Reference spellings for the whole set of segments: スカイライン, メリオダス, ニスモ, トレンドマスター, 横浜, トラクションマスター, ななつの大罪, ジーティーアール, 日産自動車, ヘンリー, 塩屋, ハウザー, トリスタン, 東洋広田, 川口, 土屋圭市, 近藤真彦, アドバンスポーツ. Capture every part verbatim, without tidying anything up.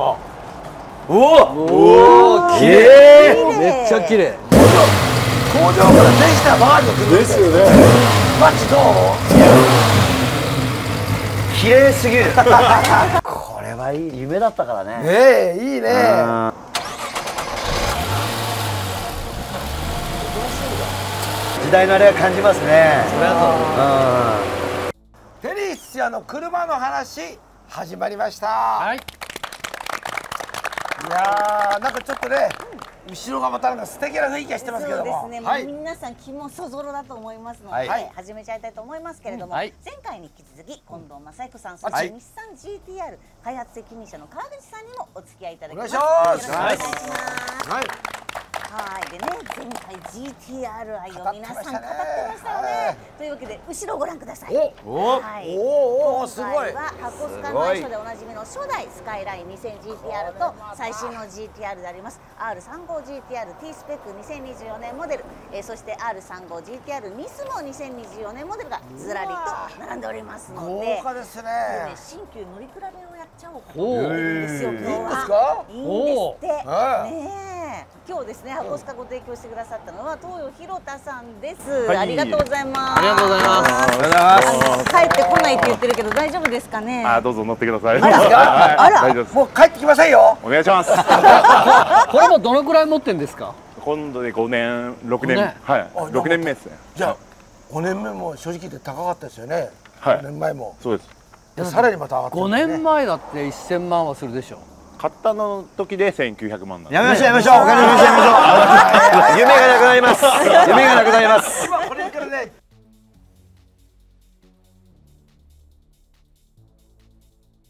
か。うわ、おお、綺麗、めっちゃ綺麗。工場からできたバージョンですよね。マジどう？綺麗すぎる。これはいい夢だったからね。ええ、いいね。時代のあれは感じますね。それはそう。テニス屋の車の話始まりました。はい。いやー、なんかちょっとね。後ろがまたなんか素敵な雰囲気がしてますけども、皆さん気もそぞろだと思いますので、始めちゃいたいと思いますけれども、前回に引き続き近藤真彦さん、そして日産 ジーティーアール 開発責任者の川口さんにもお付き合いいただきます。よろしくお願いします。はい、でね、前回 ジーティーアール 愛を皆さん語ってましたよね。というわけで後ろをご覧ください。はい、おお、すごい。今回は箱須賀名所でおなじみの初代スカイライン にせんジーティーアール と最新の ジーティーアール であります アールさんじゅうごジーティーアール T スペックにせんにじゅうよねんモデル、えー、そして アールさんじゅうごジーティーアール ニスモにせんにじゅうよねんモデルがずらりと並んでおりますので、豪華ですね。新旧乗り比べをやっちゃおうかと思うんですよ。今日はいいんですってね。今日ですね、箱須賀ご提供してくださったのは東洋広田さんです。はい、ありがとうございます。ありがとうございます。帰ってこないって言ってるけど大丈夫ですかね。あ、どうぞ乗ってください。あら、あら、もう帰ってきませんよ。お願いします。これもどのくらい持ってんですか。今度でごねん、ろくねん、はい、ろくねんめですね。じゃあごねんめも正直言って高かったですよね。はい。ごねんまえも。そうです。さらにまた上がった。ごねんまえだってせんまんはするでしょ。買ったの時でせんきゅうひゃくまんなんで。やめましょうやめましょう。お金の話やめましょう。夢がなくなります。夢がなくなります。今これからね。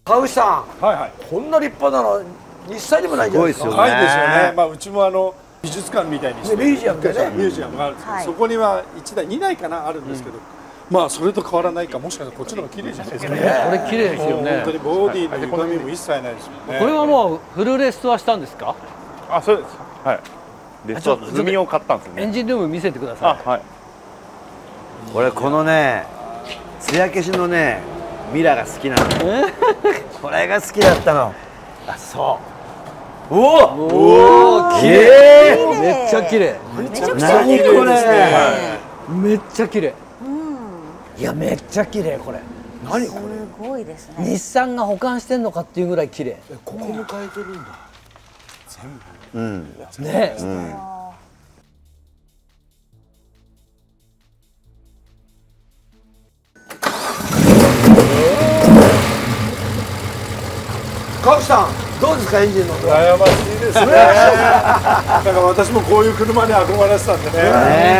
川口さん。はいはい。こんな立派なの日産にもないじゃないですか。すごいですよね。はいですよね。まあうちもあの美術館みたいにしてミュージアムでね、ミュージアムがあるんですけど、そこにはいちだいにだいかなあるんですけど。まあそれと変わらないか、もしかしたらこっちの方が綺麗じゃないですかね。これ綺麗ですよね。本当にボディーの歪みも一切ないですよね。これはもうフルレストアしたんですか。あ、そうです。はい。レストア済みを買ったんですね。エンジンルーム見せてください。はい。これこのね、艶消しのね、ミラーが好きなの。これが好きだったの。あ、そう。おお、綺麗。めっちゃ綺麗。めちゃくちゃ綺麗ですね。めっちゃ綺麗。いや、めっちゃ綺麗これ。何これ。すごいですね。日産が保管してんのかっていうぐらい綺麗。ここも変えてるんだ。全部。うん。ね。川口さん、どうですかエンジンの音。羨ましいですね。なんか私もこういう車に憧れてたんでね。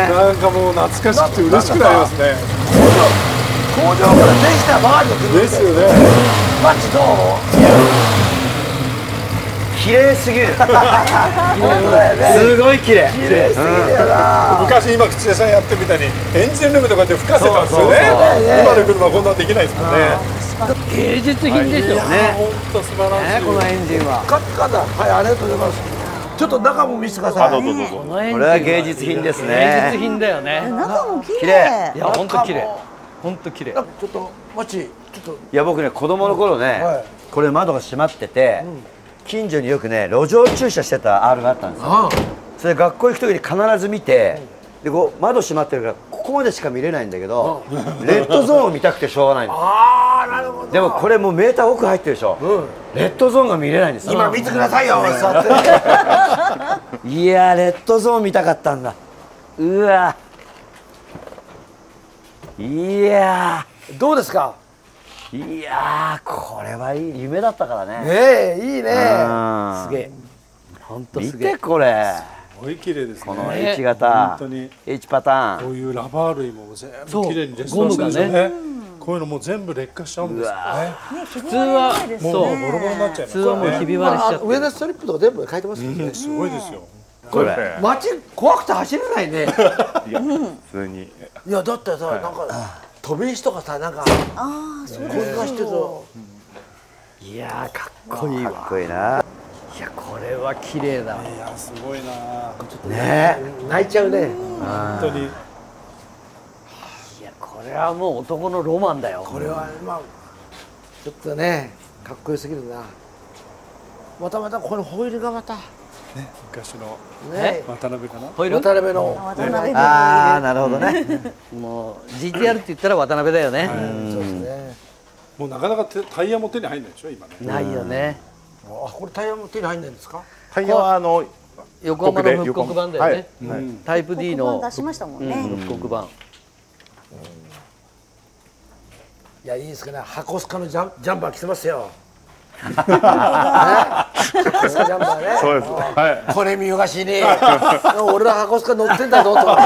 なんかもう懐かしくて嬉しくなりますね。工場からできたバージョンですよね。マジどう？綺麗すぎる。すごい綺麗。綺麗すぎるよな。昔今口屋さんやってみたいにエンジンルームとかで吹かせたんですよね。今の車こんなできないですもんね。芸術品ですよね。本当素晴らしい。このエンジンは。カッカだ。はい、ありがとうございます。ちょっと中も見せてください。これは芸術品ですね。芸術品だよね。中も綺麗。いや、本当綺麗。本当綺麗。ちょっと、もち、ちょっと。いや、僕ね、子供の頃ね、これ窓が閉まってて。近所によくね、路上駐車してた アール があったんですよ。それ学校行く時に必ず見て、で、こう窓閉まってるから、ここまでしか見れないんだけど。レッドゾーンを見たくてしょうがないんです。ああ、なるほど。でも、これもうメーター奥入ってるでしょ。レッドゾーンが見れないんです。今見てくださいよ。いやー、レッドゾーン見たかったんだ。うわ。いやー、どうですか。いやー、これはいい夢だったからね。ええ、いいね。すげえ。本当すげえ。見てこれ。すごい綺麗ですね。この H 型。本当に H パターン。こういうラバー類も全部綺麗にレストアするんですよね。こういうのも全部劣化しちゃうんですよね。普通はもうボロボロになっちゃいます。普通はもうひび割れしちゃって。上のストリップとか全部変えてますよね。すごいですよ。これ街怖くて走れないね。いや、普通に。いや、だってさ、なんか飛び石とかさ、なんかああ、そういう感じしてと。いや、かっこいいわ。かっこいいな。いや、これは綺麗だ。いや、すごいな。ちょっとね、泣いちゃうね。本当に。いや、これはもう男のロマンだよ。これはまあちょっとね、かっこよすぎるな。またまたこのホイールがまた。ね、昔の渡辺かな。渡辺の。ああ、なるほどね。もう ジーティーアール って言ったら渡辺だよね。そうですね。もうなかなかタイヤも手に入んないでしょ今ね。ないよね。あ、これタイヤも手に入んないんですか。タイヤはあの横浜の復刻版だよね。タイプ ディー の出しましたもんね。復刻版。いやいいですかね。箱スカのジャンジャンバー着てますよ。これ見よがしに俺ら箱スカ乗ってんだぞと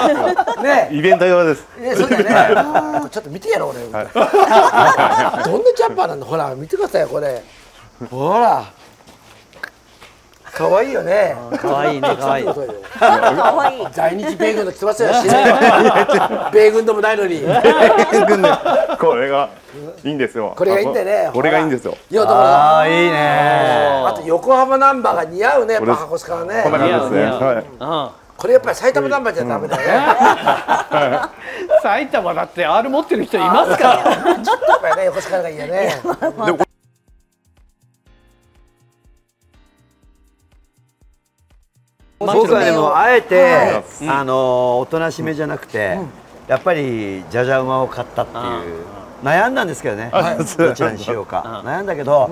ね、イベント用です。そうだね。ちょっと見てやろうね。どんなジャンパーなの。ほら見てくださいよこれ。ほら可愛いよね。可愛いね可愛い。在日米軍の着てますよ。米軍でもないのに。これがいいんですよ。これがいいんだよね。これがいいんですよ。ああいいね。あと横浜ナンバーが似合うね。やっぱ箱スカはね。こんな感じですね。はい。これやっぱり埼玉ナンバーじゃダメだね。埼玉だって アール 持ってる人いますから。ちょっとやっぱりね横スカがいいよね。僕はでもあえてあのおとなしめじゃなくてやっぱりじゃじゃ馬を買ったっていう悩んだんですけどね、どちらにしようか悩んだけど、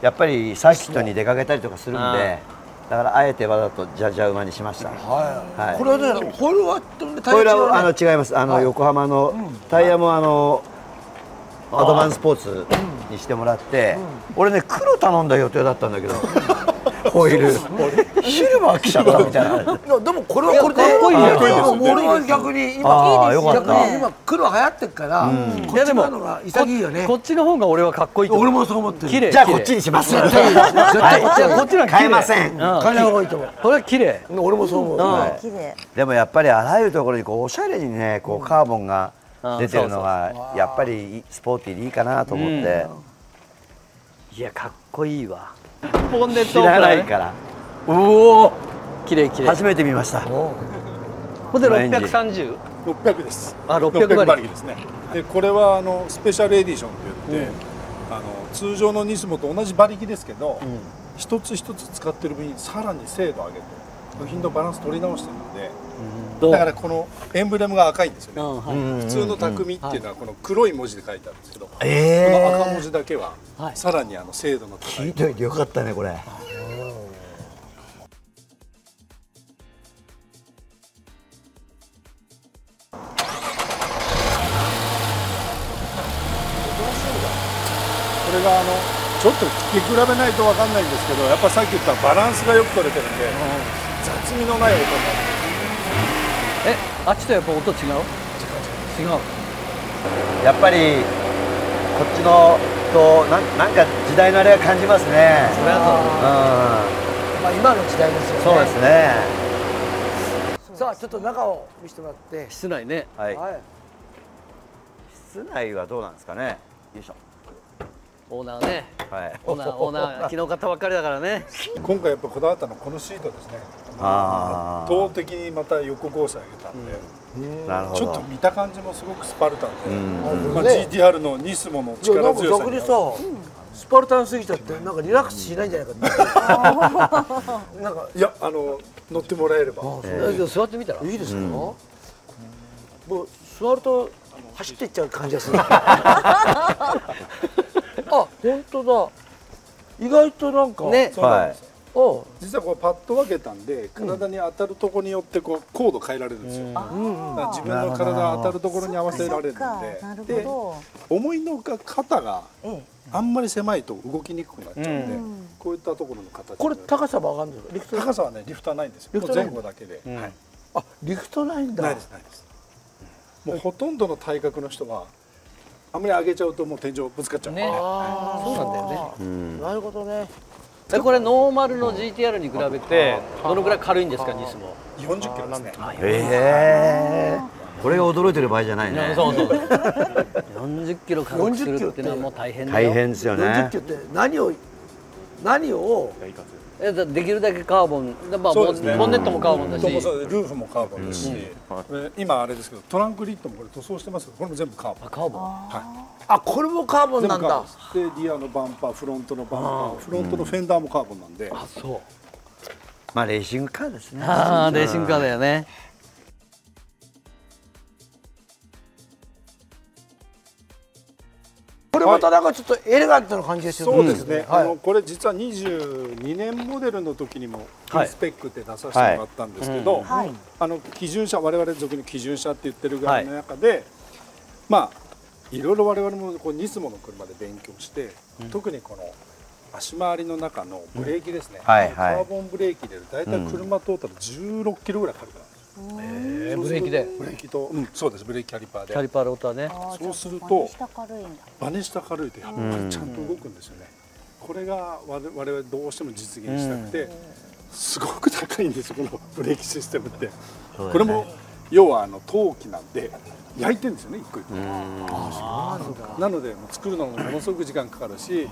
やっぱりサーキットに出かけたりとかするんで、だからあえてわざとじゃじゃ馬にしました。これはねホイールはホイールはあの違います。あの横浜のタイヤもあのアドバンスポーツにしてもらって、俺ね黒頼んだ予定だったんだけどホイールシルバー来ちゃったみたいな。でもこれはこれで俺は逆に今黒流行ってるからこっちののが潔いよね。こっちの方が俺はかっこいいと思う。俺もそう思ってる。じゃあこっちにします。こっちは変えません。変えない方がいいと思う。これは綺麗。俺もそう思う。でもやっぱりあらゆるところにおしゃれにねカーボンが出てるのがやっぱりスポーティーでいいかなと思って。いやかっこいいわ。知らないから。おお、綺麗綺麗。初めて見ました。これで六百三十？六百です。あ、六百馬力ですね。で、これはあのスペシャルエディションといって、あの通常のニスモと同じ馬力ですけど、一つ一つ使ってる分さらに精度上げて、部品のバランス取り直してるので。だからこのエンブレムが赤いんですよね。普通の匠っていうのはこの黒い文字で書いてあるんですけど、この赤文字だけはさらにあの精度の高い。聞いといてよかったねこれ。これがあのちょっと聞き比べないとわかんないんですけど、やっぱさっき言ったバランスがよく取れてるんで雑味のない音になる。え、あっちとやっぱ音違う？違う。やっぱりこっちのとな ん, なんか時代のあれは感じますね。それはそう。うん。まあ今の時代ですよね。そうですね。さあちょっと中を見せてもらって。室内ね。はい。はい、室内はどうなんですかね。よいしょ。オーナーね。はい。オーナーオーナー昨日買ったばっかりだからね。今回やっぱこだわったのはこのシートですね。圧倒的にまた横号車上げたんで、ちょっと見た感じもすごくスパルタンで、 ジーティーアール のニスモの力強さにスパルタンすぎちゃってなんかリラックスしないんじゃないかって。なんかいやあの乗ってもらえれば座ってみたらいいですか。もう座ると走っていっちゃう感じがする。あ本当だ。意外となんかね。実はこれパッと分けたんで体に当たるところによってこう高度変えられるんですよ。自分の体が当たるところに合わせられるんで、で思いのが肩があんまり狭いと動きにくくなっちゃうんで、こういったところの形。これ高さも上がるんですか。高さはねリフトはないんですよ。前後だけで。あリフトないんだ。ないですないです。もうほとんどの体格の人はあんまり上げちゃうともう天井ぶつかっちゃう。そうなんだよね。なるほどね。これノーマルの ジーティーアール に比べてどのくらい軽いんですか。ニスモよんじゅっキロですね。ええ、これが驚いてる場合じゃないね。そうそう。よんじゅっキロ軽くするってのはもう大変だよ。大変ですよね。よんじゅっキロって何を何をできるだけカーボン、まあボンネットもカーボンだし、ルーフもカーボンだし、今あれですけどトランクリッドもこれ塗装してますけど、これも全部カーボン。カーボン。はい。あ、これもカーボンなんだ。で、リアのバンパー、フロントのバンパー、フロントのフェンダーもカーボンなんで。あ、そう。まあレーシングカーですね。ああ、レーシングカーだよね。これまたなんかちょっとエレガントな感じですよね。そうですね。あのこれ実はにじゅうにねんモデルの時にもフルスペックで出させてもらったんですけど、あの基準車、我々俗に基準車って言ってるぐらいの中で、まあいろいろ我々もこうニスモの車で勉強して、特にこの足回りの中のブレーキですね。カーボンブレーキでだいたい車トータルじゅうろくキロぐらいかかるから。ええ、ブレーキで。ブレーキと、うん、そうです、ブレーキキャリパーで。キャリパーローターね。そうすると、バネ下軽いで、やっぱりちゃんと動くんですよね。これが我々どうしても実現したくて、すごく高いんですよ、このブレーキシステムって。これも、要はあの陶器なんで、焼いてるんですよね、一個一個。なので、作るのもものすごく時間かかるし。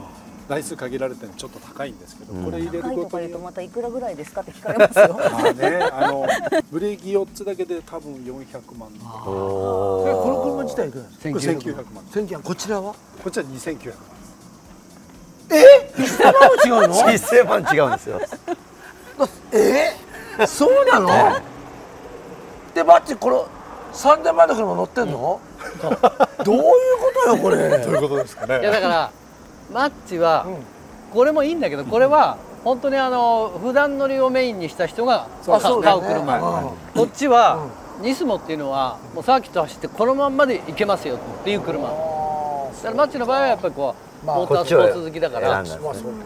台数限られてちょっと高いんですけど、これ入れることによってまたいくらぐらいですかって聞かれますよ。まあね、あのブレーキよっつだけで多分よんひゃくまん。でこの車自体いくらですか？せんきゅうひゃくまん。せんきゅうひゃく。こちらは？こちらにせんきゅうひゃくまん。え？いっせんまんも違うの？いっせんまん違うんですよ。え？そうなの？でマッチこのさんぜんまんの車乗ってんの？どういうことよこれ？どういうことですかね。いやだから。マッチはこれもいいんだけど、これは本当にあの普段乗りをメインにした人が買う車。こっちはニスモっていうのはもうサーキット走ってこのまんまで行けますよっていう車。だからマッチの場合はやっぱりこうモータースポーツ好きだから、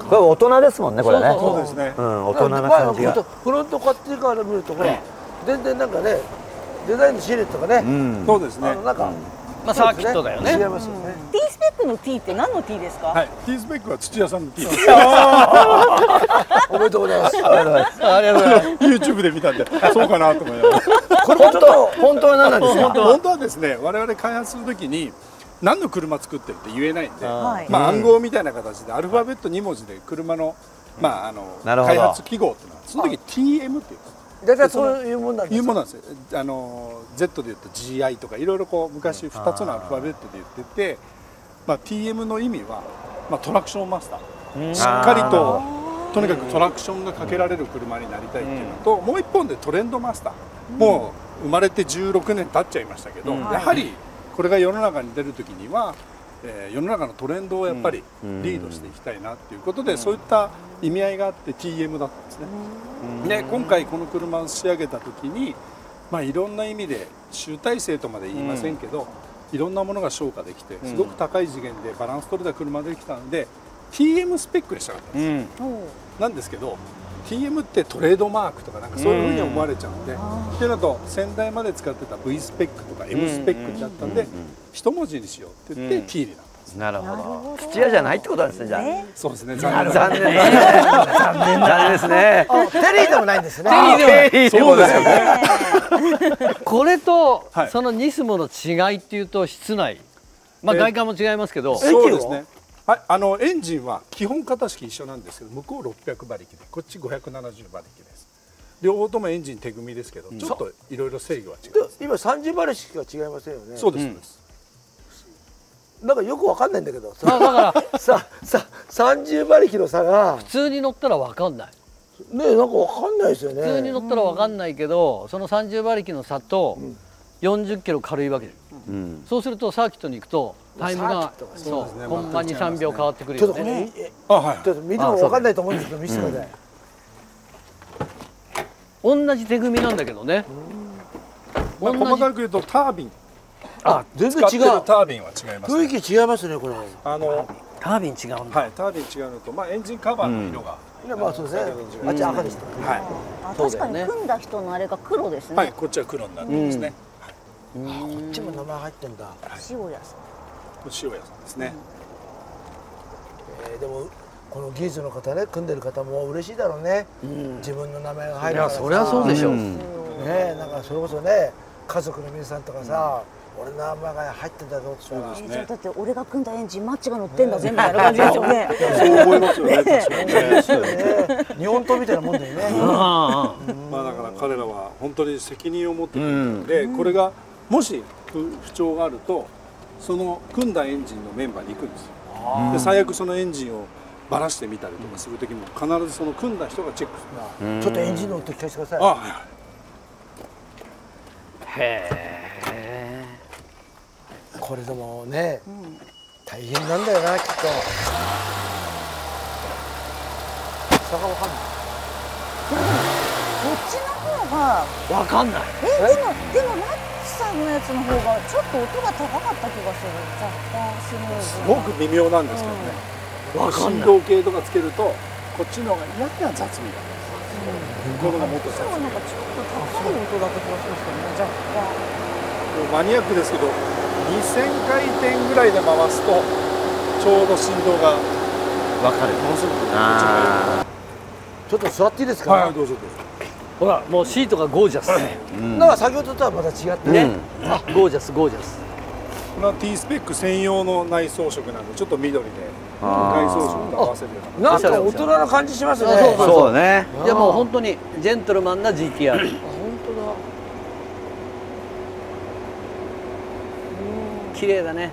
これ大人ですもんね、これね。そうですね、大人な感じが。フロント買ってから見るとこれ全然なんかね、デザインのシルエットがね、そうですね、なんかまあサーキットだよね。違いますよね。T スペックの T って何の T ですか？はい、T スペックは土屋さんの T です。おめでとうございます。ありがとうございます。YouTube で見たんで、そうかなと思います。これ本当本当は何なんですか？本当はですね、我々開発するときに何の車作ってるって言えないんで、まあ暗号みたいな形でアルファベットにもじで車のまああの開発記号っていうのは、その時 ティーエム っていう。だからそういうもんなんですよ。あの Z で言うと ジーアイ とかいろいろこう昔ふたつのアルファベットで言ってて、まあ ティーエム の意味はまあトラクションマスター、しっかりととにかくトラクションがかけられる車になりたいっていうのと、もう一本でトレンドマスター、もう生まれてじゅうろくねん経っちゃいましたけど、やはりこれが世の中に出るときには世の中のトレンドをやっぱりリードしていきたいなっていうことで、そういった意味合いがあって ティーエム だったんですね。で今回この車を仕上げた時に、まあ、いろんな意味で集大成とまで言いませんけど、うん、いろんなものが消化できてすごく高い次元でバランス取れた車できたんで、ティーエム スペックにしたかったんです、うん、なんですけど ティーエム ってトレードマークとかなんかそういうふうに思われちゃうんで、うん、っていうのと先代まで使ってた V スペックとか M スペックだったんで、一文字にしようって言って T になった。なるほど。土屋じゃないってことですね。じゃあそうですね。残念残念ですね。テリーでもないんですね。テリーでもない。これとそのニスモの違いっていうと室内、まあ外観も違いますけど。そうですね。はい、あのエンジンは基本型式一緒なんですけど、向こうろっぴゃくばりきで、こっちごひゃくななじゅうばりきです。両方ともエンジン手組みですけど、ちょっといろいろ制御は違います。今さんじゅうばりきが違いませんよね。そうですそうです。なんかよくわかんないんだけど、だからさささんじゅうばりきの差が普通に乗ったらわかんないねえ、なんかわかんないですよね。普通に乗ったらわかんないけど、そのさんじゅうばりきの差とよんじゅっキロ軽いわけで、うん、そうするとサーキットに行くとタイムがほんまにさんびょう変わってくるよね。ちょっと見てもわかんないと思うんですけど見せてください。同じ手組みなんだけどね、まあ、細かく言うとタービン、あ、全然違う。タービンは違います。雰囲気違いますね、これ。あのタービン違うんだ。はい、タービン違うのと、まあエンジンカバーの色が。まあそうですね。あっち赤でした。はい。確かに組んだ人のあれが黒ですね。はい、こっちは黒になってますね。こっちも名前入ってんだ。塩屋さん。塩屋さんですね。ええ、でもこの技術の方ね、組んでる方も嬉しいだろうね。自分の名前が入る。いや、そりゃそうでしょう。ね、なんかそれこそね、家族の皆さんとかさ。俺の名前が入ってんだぞって言ったら、だって俺が組んだエンジンマッチが乗ってんだぜみたいな感じですよね。そう思いますよね。日本刀みたいなもんだよね。まあだから彼らは本当に責任を持っているので、これがもし不調があるとその組んだエンジンのメンバーに行くんですよ。で最悪そのエンジンをばらしてみたりとかするときも必ずその組んだ人がチェックする。ちょっとエンジンの音聞かせてください。へえ。これでもね、大変なんだよなきっと。差がわかんない。こっちの方がわかんない。えでもでもマッチさんのやつの方がちょっと音が高かった気がする。若干スムーズ。すごく微妙なんですけどね。振動計とかつけるとこっちの方が嫌な雑味がこのがもっと雑味。なんかちょっと高い音だった気がしますけどね。若干マニアックですけどにせんかいてんぐらいで回すとちょうど振動が分かる。ものすごくちょっと座っていいですか。はい、どうぞどうぞ。ほらもうシートがゴージャス。なんか先ほどとはまた違ってね。あ、ゴージャスゴージャス。この T スペック専用の内装色なんでちょっと緑で。外装色と合わせるような。なんか大人な感じしますね。そうね。いやもう本当にジェントルマンな ジーティーアール。本当だ。綺麗だね。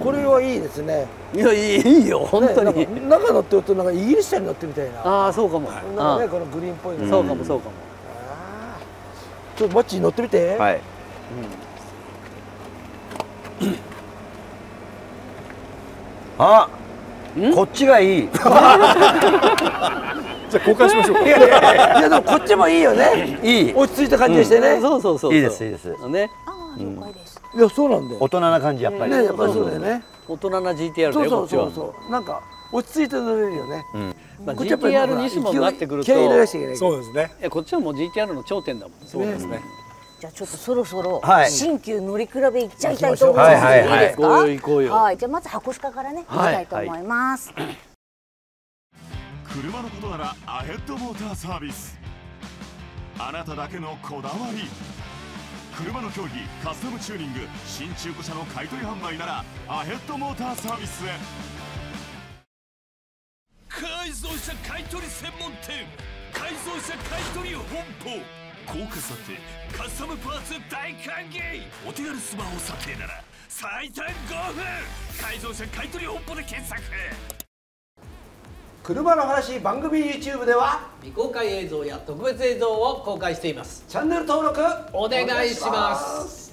これはいいですね。いやいいよ本当に。中乗ってるとなんかイギリス車に乗ってみたいな。ああそうかも。なんかねこのグリーンっぽいの。そうかもそうかも。ちょっとマッチに乗ってみて。はい。あ。こっちがいい。じゃ交換しましょう。いやいやいやでもこっちもいいよね。いい。落ち着いた感じしてね。そうそうそう。いいですいいです。ね。ああ了解です。いやそうなんだよ。大人な感じやっぱり。ねやっぱりそうだよね。大人な ジーティーアール だよこっちは。そうそうそう。なんか落ち着いて乗れるよね。まあ ジーティーアール にしもなってくると。そうですね。えこっちはもう ジーティーアール の頂点だもん。そうですね。じゃあちょっとそろそろ新旧乗り比べいっちゃいたいと思います。いいですか？はい、じゃあまず箱シカからね、はい、行きたいと思います。はい、車のことならアヘッドモーターサービス。あなただけのこだわり。車の競技、カスタムチューニング、新中古車の買取販売ならアヘッドモーターサービスへ。改造車買取専門店、改造車買取本舗。高価査定、カスタムパーツ大歓迎。お手軽スマホ査定なら最短ごふん。改造車買取本舗で検索。車の話番組 YouTube では未公開映像や特別映像を公開しています。チャンネル登録お願いします。